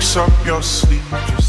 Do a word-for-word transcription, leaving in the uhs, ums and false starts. tricks up your sleeve.